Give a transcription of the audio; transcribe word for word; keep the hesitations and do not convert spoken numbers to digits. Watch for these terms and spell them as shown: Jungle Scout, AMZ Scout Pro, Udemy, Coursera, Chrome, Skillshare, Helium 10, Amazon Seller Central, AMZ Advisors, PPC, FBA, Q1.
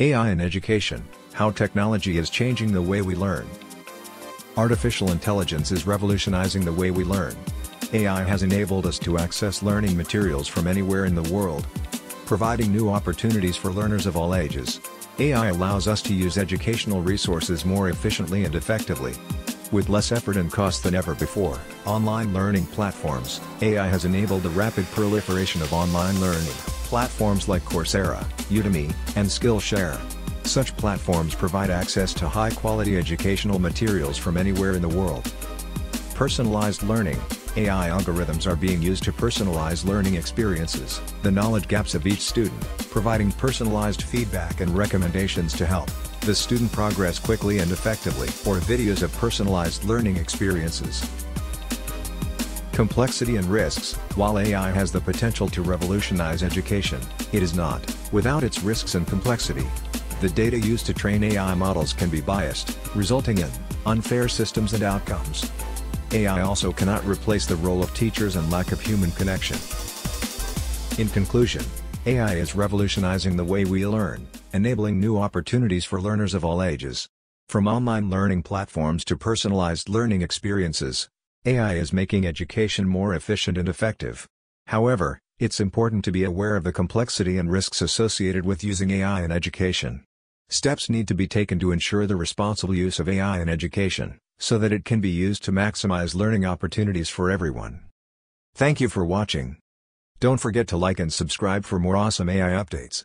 A I in Education, How Technology is Changing the Way We Learn. Artificial intelligence is revolutionizing the way we learn. A I has enabled us to access learning materials from anywhere in the world, providing new opportunities for learners of all ages. A I allows us to use educational resources more efficiently and effectively, with less effort and cost than ever before. Online learning platforms. A I has enabled the rapid proliferation of online learning. Platforms like Coursera, Udemy, and Skillshare. Such platforms provide access to high-quality educational materials from anywhere in the world. Personalized learning. A I algorithms are being used to personalize learning experiences, the knowledge gaps of each student, providing personalized feedback and recommendations to help the student progress quickly and effectively. Or videos of personalized learning experiences. Complexity and risks. While A I has the potential to revolutionize education, it is not without its risks and complexity. The data used to train A I models can be biased, resulting in unfair systems and outcomes. A I also cannot replace the role of teachers and lack of human connection. In conclusion, A I is revolutionizing the way we learn, enabling new opportunities for learners of all ages. From online learning platforms to personalized learning experiences, A I is making education more efficient and effective. However, it's important to be aware of the complexity and risks associated with using A I in education. Steps need to be taken to ensure the responsible use of A I in education, so that it can be used to maximize learning opportunities for everyone. Thank you for watching. Don't forget to like and subscribe for more awesome A I updates.